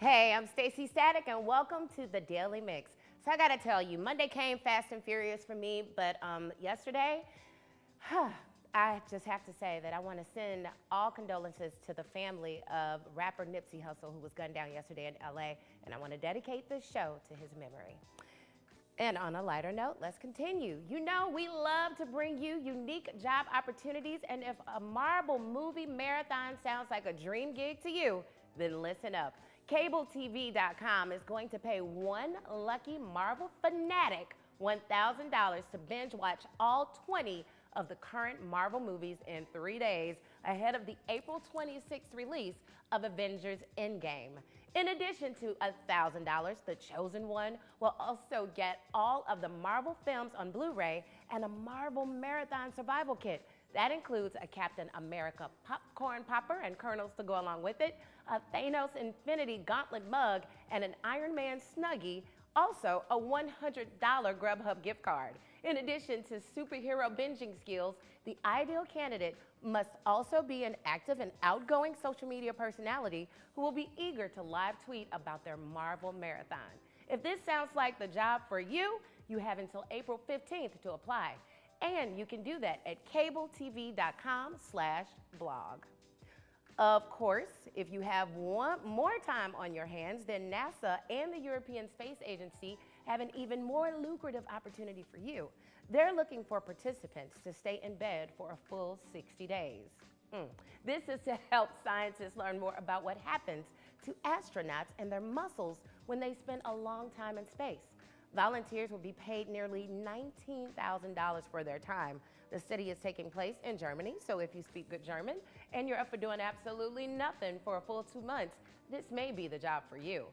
Hey, I'm Stacey Static, and welcome to the Daily Mix. So I gotta tell you, Monday came fast and furious for me, but yesterday, I just have to say that I want to send all condolences to the family of rapper Nipsey Hussle, who was gunned down yesterday in LA, and I want to dedicate this show to his memory. And on a lighter note, let's continue. You know, we love to bring you unique job opportunities, and if a Marvel movie marathon sounds like a dream gig to you, then listen up. CableTV.com is going to pay one lucky Marvel fanatic $1,000 to binge watch all 20 of the current Marvel movies in 3 days ahead of the April 26th release of Avengers Endgame. In addition to $1,000, The Chosen One will also get all of the Marvel films on Blu-ray and a Marvel Marathon Survival Kit. That includes a Captain America popcorn popper and kernels to go along with it, a Thanos Infinity Gauntlet mug, and an Iron Man Snuggie, also a $100 Grubhub gift card. In addition to superhero binging skills, the ideal candidate must also be an active and outgoing social media personality who will be eager to live tweet about their Marvel Marathon. If this sounds like the job for you, you have until April 15th to apply. And you can do that at cabletv.com/blog. Of course, if you have one more time on your hands, then NASA and the European Space Agency have an even more lucrative opportunity for you. They're looking for participants to stay in bed for a full 60 days. This is to help scientists learn more about what happens to astronauts and their muscles when they spend a long time in space. Volunteers will be paid nearly $19,000 for their time. The study is taking place in Germany, so if you speak good German and you're up for doing absolutely nothing for a full 2 months, this may be the job for you.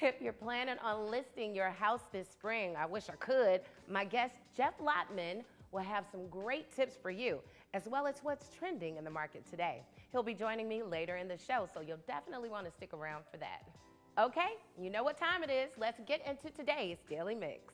If you're planning on listing your house this spring, I wish I could, my guest Jeff Lotman will have some great tips for you, as well as what's trending in the market today. He'll be joining me later in the show, so you'll definitely want to stick around for that. Okay, you know what time it is. Let's get into today's Daily Mix.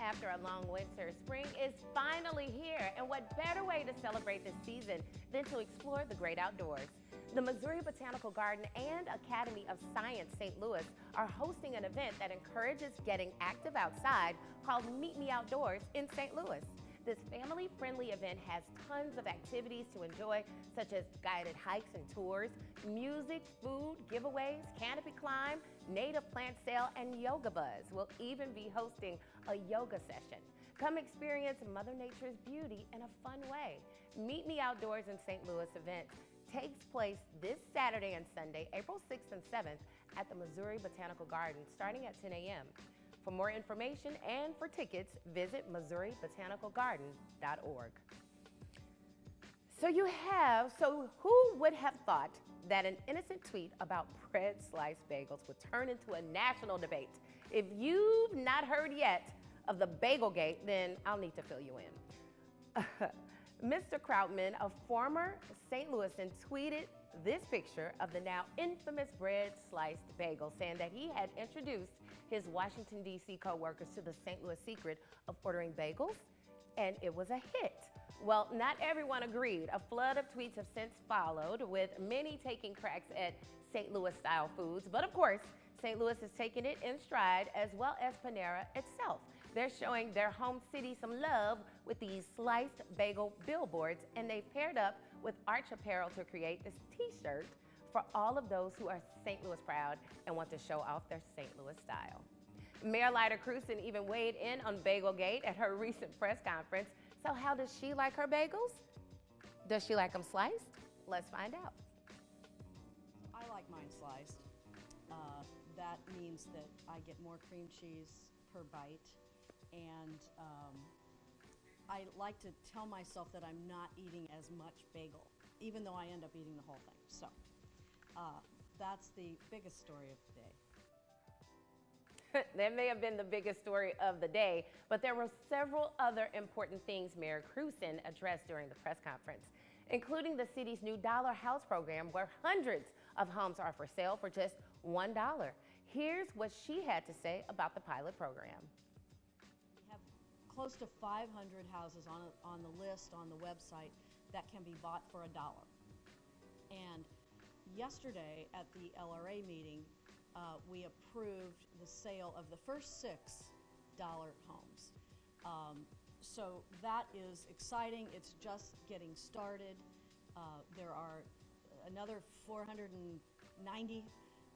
After a long winter, spring is finally here, and what better way to celebrate this season than to explore the great outdoors. The Missouri Botanical Garden and Academy of Science St. Louis are hosting an event that encourages getting active outside called Meet Me Outdoors in St. Louis. This family-friendly event has tons of activities to enjoy, such as guided hikes and tours, music, food, giveaways, canopy climb, native plant sale, and Yoga Buzz. We'll even be hosting a yoga session. Come experience Mother Nature's beauty in a fun way. Meet Me Outdoors in St. Louis event takes place this Saturday and Sunday, April 6th and 7th at the Missouri Botanical Garden, starting at 10 a.m. For more information and for tickets, visit MissouriBotanicalGarden.org. So who would have thought that an innocent tweet about bread sliced bagels would turn into a national debate? If you've not heard yet of the Bagelgate, then I'll need to fill you in. Mr. Krautman, a former St. Louisan, tweeted this picture of the now infamous bread sliced bagel, saying that he had introduced his Washington, D.C. co-workers to the St. Louis secret of ordering bagels, and it was a hit. Well, not everyone agreed. A flood of tweets have since followed, with many taking cracks at St. Louis-style foods. But of course, St. Louis is taking it in stride, as well as Panera itself. They're showing their home city some love with these sliced bagel billboards, and they've paired up with Arch Apparel to create this t-shirt for all of those who are St. Louis proud and want to show off their St. Louis style. Mayor Lyda Krewson even weighed in on Bagelgate at her recent press conference. So how does she like her bagels? Does she like them sliced? Let's find out. I like mine sliced. That means that I get more cream cheese per bite, and I like to tell myself that I'm not eating as much bagel. even though I end up eating the whole thing. So that's the biggest story of the day. That may have been the biggest story of the day, but there were several other important things Mayor Krewson addressed during the press conference, including the city's new Dollar House program, where hundreds of homes are for sale for just $1. Here's what she had to say about the pilot program. We have close to 500 houses on the list on the website that can be bought for $1. And yesterday at the LRA meeting, we approved the sale of the first 6 Dollar homes. So that is exciting. It's just getting started. There are another 490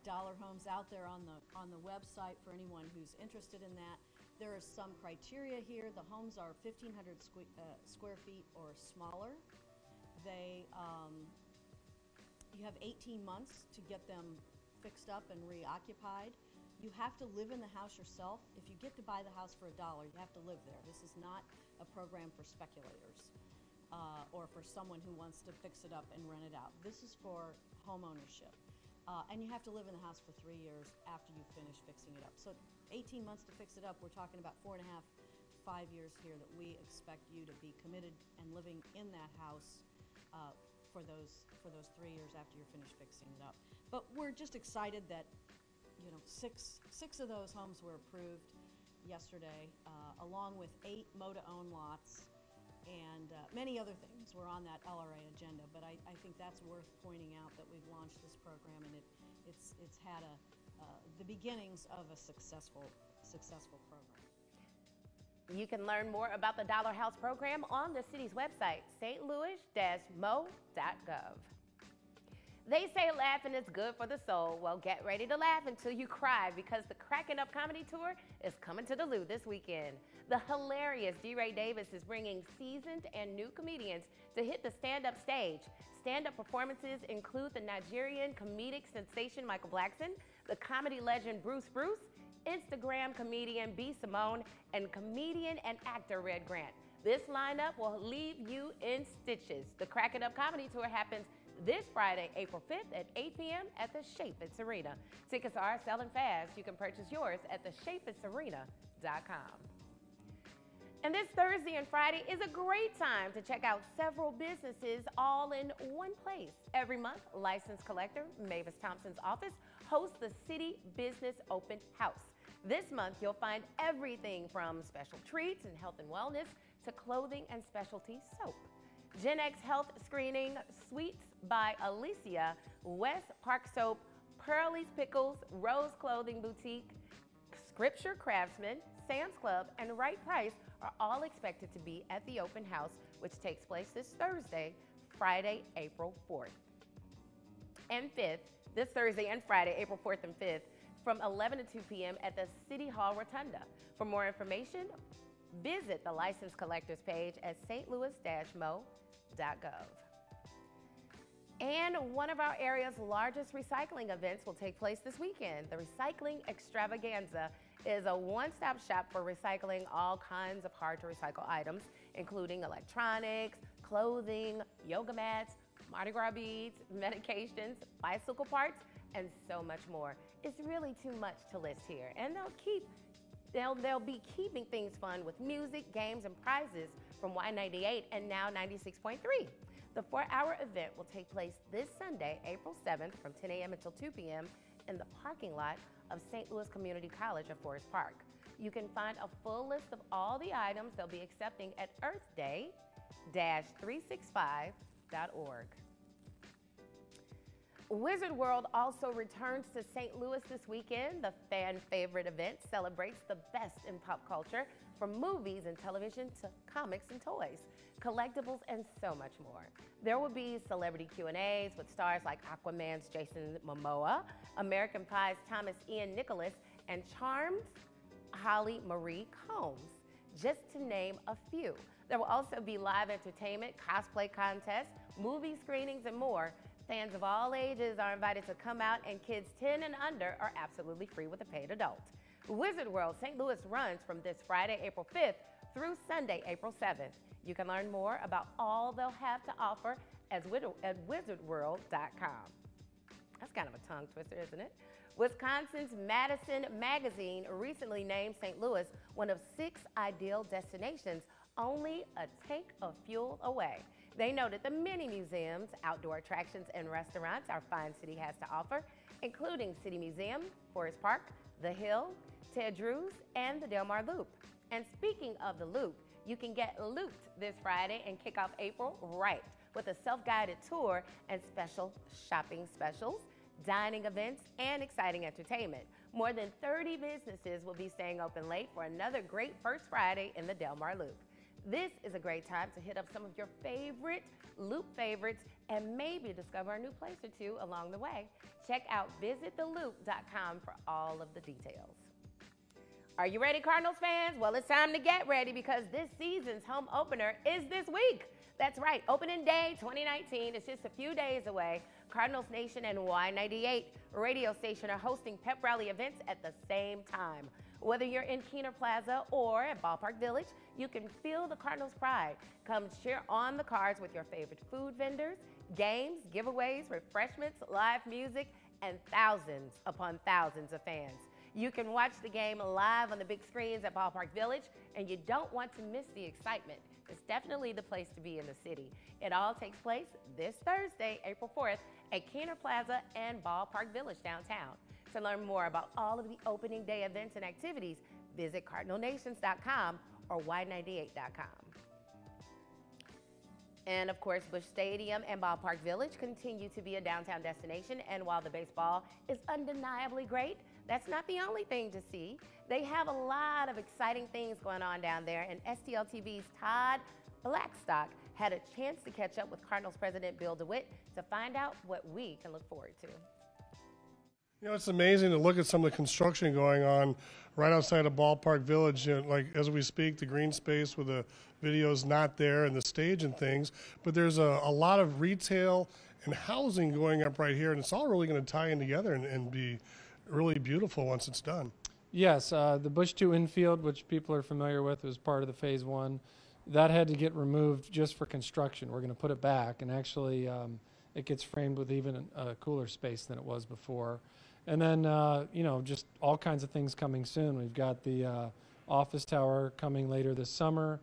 Dollar homes out there on the website for anyone who's interested in that. There are some criteria here. The homes are 1,500 square feet or smaller. They, you have 18 months to get them fixed up and reoccupied. You have to live in the house yourself. If you get to buy the house for $1, you have to live there. This is not a program for speculators or for someone who wants to fix it up and rent it out. This is for home ownership. And you have to live in the house for 3 years after you finish fixing it up. So 18 months to fix it up. We're talking about 4.5, 5 years here that we expect you to be committed and living in that house for those 3 years after you're finished fixing it up. But we're just excited that, you know, six of those homes were approved yesterday, along with 8 mow-to-own lots and many other things were on that LRA agenda. But I think that's worth pointing out that we've launched this program and it's had the beginnings of a successful program. You can learn more about the Dollar House program on the city's website, stlouis-mo.gov. They say laughing is good for the soul. Well, get ready to laugh until you cry, because the Cracking Up Comedy Tour is coming to the Lou this weekend. The hilarious D. Ray Davis is bringing seasoned and new comedians to hit the stand-up stage. Stand-up performances include the Nigerian comedic sensation Michael Blackson, the comedy legend Bruce Bruce, Instagram comedian B. Simone, and comedian and actor Red Grant. This lineup will leave you in stitches. The Cracking Up Comedy Tour happens this Friday, April 5th at 8 p.m. at the Chaffetz Arena. Tickets are selling fast. You can purchase yours at theschaffetzarena.com. And this Thursday and Friday is a great time to check out several businesses all in one place. Every month, license collector Mavis Thompson's office hosts the City Business Open House. This month, you'll find everything from special treats and health and wellness to clothing and specialty soap. Gen X Health Screening, Sweets by Alicia, West Park Soap, Pearlie's Pickles, Rose Clothing Boutique, Scripture Craftsman, Sam's Club, and Right Price are all expected to be at the open house, which takes place this Thursday, Friday, April 4th and 5th, this Thursday and Friday, April 4th and 5th, from 11 to 2 p.m. at the City Hall Rotunda. For more information, visit the License Collectors page at stlouis-mo.gov. And one of our area's largest recycling events will take place this weekend. The Recycling Extravaganza is a one-stop shop for recycling all kinds of hard-to-recycle items, including electronics, clothing, yoga mats, Mardi Gras beads, medications, bicycle parts, and so much more. It's really too much to list here, and they'll be keeping things fun with music, games, and prizes from Y98 and now 96.3. The 4-hour event will take place this Sunday, April 7th from 10 a.m. until 2 p.m. in the parking lot of St. Louis Community College at Forest Park. You can find a full list of all the items they'll be accepting at earthday-365.org. Wizard World also returns to St. Louis this weekend. The fan favorite event celebrates the best in pop culture, from movies and television to comics and toys, collectibles, and so much more. There will be celebrity Q&As with stars like Aquaman's Jason Momoa, American Pie's Thomas Ian Nicholas, and Charm's Holly Marie Combs, just to name a few. There will also be live entertainment, cosplay contests, movie screenings, and more. Fans of all ages are invited to come out, and kids 10 and under are absolutely free with a paid adult. Wizard World St. Louis runs from this Friday, April 5th through Sunday, April 7th. You can learn more about all they'll have to offer at wizardworld.com. That's kind of a tongue twister, isn't it? Wisconsin's Madison Magazine recently named St. Louis one of 6 ideal destinations, only a tank of fuel away. They noted the many museums, outdoor attractions, and restaurants our fine city has to offer, including City Museum, Forest Park, The Hill, Ted Drew's, and the Del Mar Loop. And speaking of the Loop, you can get looped this Friday and kick off April right with a self-guided tour and special shopping specials, dining events, and exciting entertainment. More than 30 businesses will be staying open late for another great first Friday in the Del Mar Loop. This is a great time to hit up some of your favorite Loop favorites and maybe discover a new place or two along the way. Check out visittheloop.com for all of the details. Are you ready, Cardinals fans? Well, it's time to get ready because this season's home opener is this week. That's right, opening day 2019 is just a few days away. Cardinals Nation and Y98 radio station are hosting pep rally events at the same time. Whether you're in Keener Plaza or at Ballpark Village, you can feel the Cardinals pride. Come cheer on the Cards with your favorite food vendors, games, giveaways, refreshments, live music, and thousands upon thousands of fans. You can watch the game live on the big screens at Ballpark Village, and you don't want to miss the excitement. It's definitely the place to be in the city. It all takes place this Thursday, April 4th, at Keener Plaza and Ballpark Village downtown. To learn more about all of the opening day events and activities, visit cardinalnations.com or y98.com. And of course, Busch Stadium and Ballpark Village continue to be a downtown destination, and while the baseball is undeniably great, that's not the only thing to see. They have a lot of exciting things going on down there, and STL TV's Todd Blackstock had a chance to catch up with Cardinals President Bill DeWitt to find out what we can look forward to. You know, it's amazing to look at some of the construction going on right outside of Ballpark Village. You know, like as we speak, the green space with the video's not there and the stage and things, but there's a lot of retail and housing going up right here, and it's all really going to tie in together and be really beautiful once it's done. Yes, the Busch 2 infield, which people are familiar with, was part of the Phase 1. That had to get removed just for construction. We're going to put it back, and actually it gets framed with even a cooler space than it was before. And then, you know, just all kinds of things coming soon. We've got the office tower coming later this summer.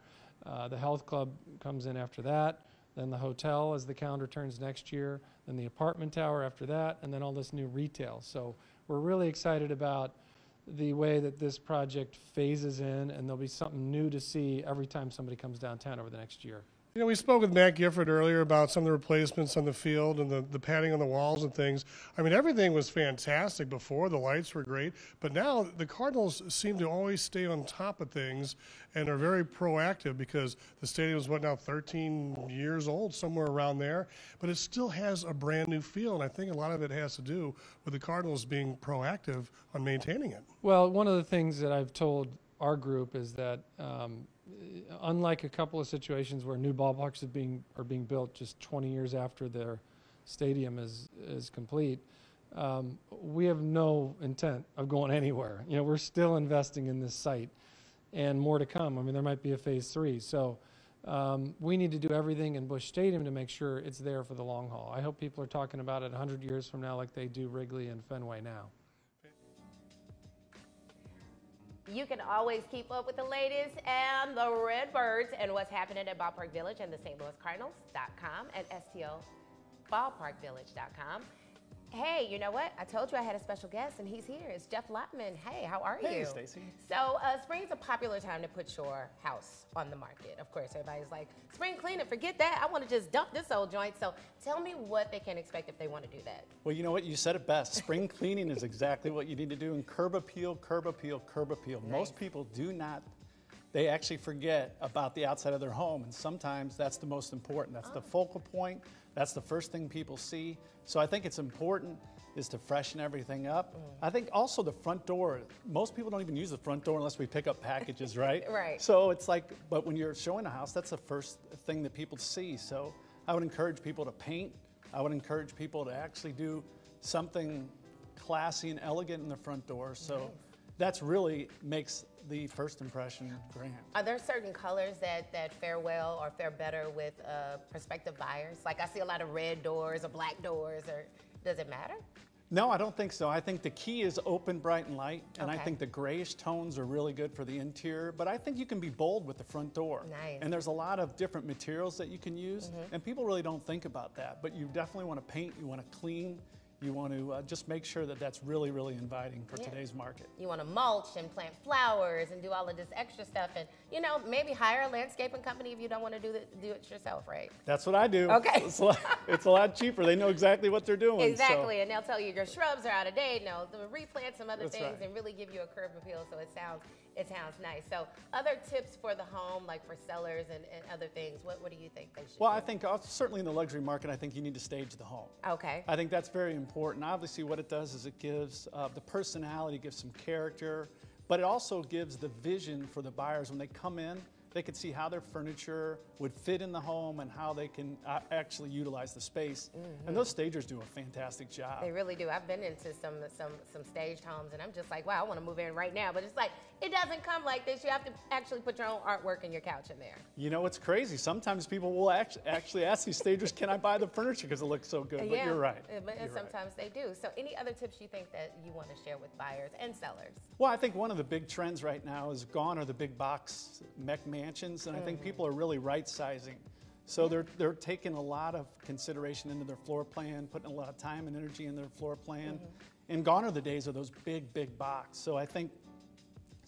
The health club comes in after that. Then the hotel as the calendar turns next year. Then the apartment tower after that. And then all this new retail. So we're really excited about the way that this project phases in. And there'll be something new to see every time somebody comes downtown over the next year. You know, we spoke with Matt Gifford earlier about some of the replacements on the field and the padding on the walls and things. I mean, everything was fantastic before. The lights were great. But now the Cardinals seem to always stay on top of things and are very proactive because the stadium is, what, now 13 years old, somewhere around there. But it still has a brand new feel, and I think a lot of it has to do with the Cardinals being proactive on maintaining it. Well, one of the things that I've told our group is that unlike a couple of situations where new ballparks are being built just 20 years after their stadium is complete, we have no intent of going anywhere. You know, we're still investing in this site and more to come. I mean, there might be a Phase 3. So we need to do everything in Busch Stadium to make sure it's there for the long haul. I hope people are talking about it 100 years from now like they do Wrigley and Fenway now. You can always keep up with the latest and the Redbirds and what's happening at Ballpark Village and the St. Louis Cardinals.com and STLBallparkVillage.com. Hey, you know what? I told you I had a special guest, and he's here. It's Jeff Lopman. Hey, how are you? Hey, Stacy. So spring's a popular time to put your house on the market. Of course, everybody's like, spring cleaning, forget that. I want to just dump this old joint. So tell me what they can expect if they want to do that. Well, you know what? You said it best. Spring cleaning is exactly what you need to do, and curb appeal, curb appeal, curb appeal. Nice. Most people do not. They actually forget about the outside of their home, and sometimes that's the most important. That's the focal point. That's the first thing people see. So I think it's important is to freshen everything up. I think also the front door. Most people don't even use the front door unless we pick up packages, right? Right. So it's like, but when you're showing a house, that's the first thing that people see. So I would encourage people to paint. I would encourage people to actually do something classy and elegant in the front door. So nice. That's really makes the first impression brand. Are there certain colors that fare well or fare better with prospective buyers? Like I see a lot of red doors or black doors, or does it matter? No, I don't think so. I think the key is open, bright, and light, and I think the grayish tones are really good for the interior, but I think you can be bold with the front door. Nice. And there's a lot of different materials that you can use, and people really don't think about that, but you definitely want to paint, you want to clean, you want to just make sure that that's really, really inviting for today's market. You want to mulch and plant flowers and do all of this extra stuff, and you know, maybe hire a landscaping company if you don't want to do it yourself, right? That's what I do. Okay. It's a lot cheaper. They know exactly what they're doing. Exactly, so. And they'll tell you your shrubs are out of date. No, they'll replant some other things and really give you a curb appeal. So it sounds nice. So other tips for the home, like for sellers and other things, what do you think they should do? I think certainly in the luxury market, I think you need to stage the home. Okay. I think that's very important. Obviously what it does is it gives the personality, gives some character, but it also gives the vision for the buyers. When they come in, they could see how their furniture would fit in the home and how they can actually utilize the space. And those stagers do a fantastic job. They really do. I've been into some staged homes and I'm just like, wow, I want to move in right now. But it's like, it doesn't come like this. You have to actually put your own artwork in your couch in there. You know, it's crazy. Sometimes people will actually ask these stagers, can I buy the furniture because it looks so good? But you're right. And sometimes they do. So any other tips you think that you want to share with buyers and sellers? Well, I think one of the big trends right now is gone are the big box mansions, and I think people are really right-sizing. So they're taking a lot of consideration into their floor plan, putting a lot of time and energy in their floor plan. And gone are the days of those big, big boxes. So I think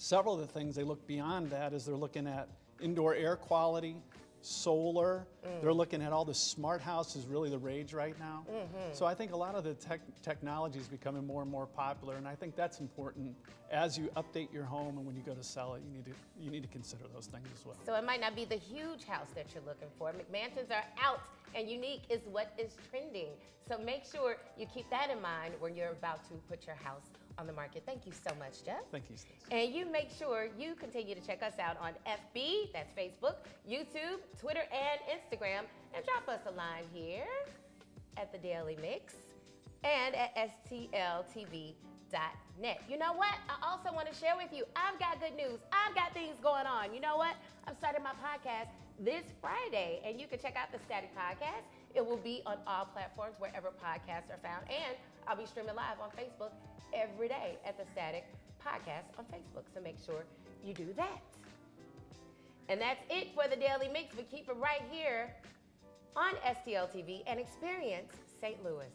several of the things they look beyond that is they're looking at indoor air quality, solar. They're looking at all the smart house is really the rage right now. So I think a lot of the technology is becoming more and more popular, and I think that's important as you update your home, and when you go to sell it, you need to consider those things as well. So it might not be the huge house that you're looking for. McMansions are out, and unique is what is trending. So make sure you keep that in mind when you're about to put your house on the market. Thank you so much, Jeff. Thank you, Stacey. And you make sure you continue to check us out on FB, that's Facebook, YouTube, Twitter, and Instagram, and drop us a line here at The Daily Mix and at stltv.net. You know what? I also want to share with you, I've got good news. I've got things going on. You know what? I'm starting my podcast this Friday, and you can check out The Static Podcast. It will be on all platforms, wherever podcasts are found, and I'll be streaming live on Facebook every day at The Static Podcast on Facebook, so make sure you do that. And that's it for The Daily Mix, but keep it right here on STL TV and experience St. Louis.